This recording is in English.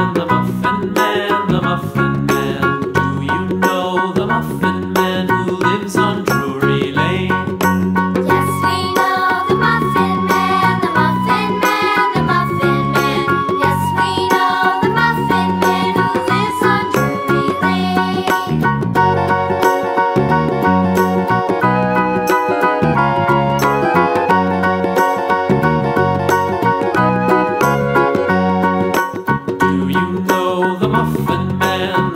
Man, the Muffin Man, the Muffin Man. Do you know the Muffin Man who lives on Drury Lane? Yes, we know the Muffin Man, the Muffin Man, the Muffin Man. Yes, we know the Muffin Man who lives on Drury Lane. Do you know the Muffin Man?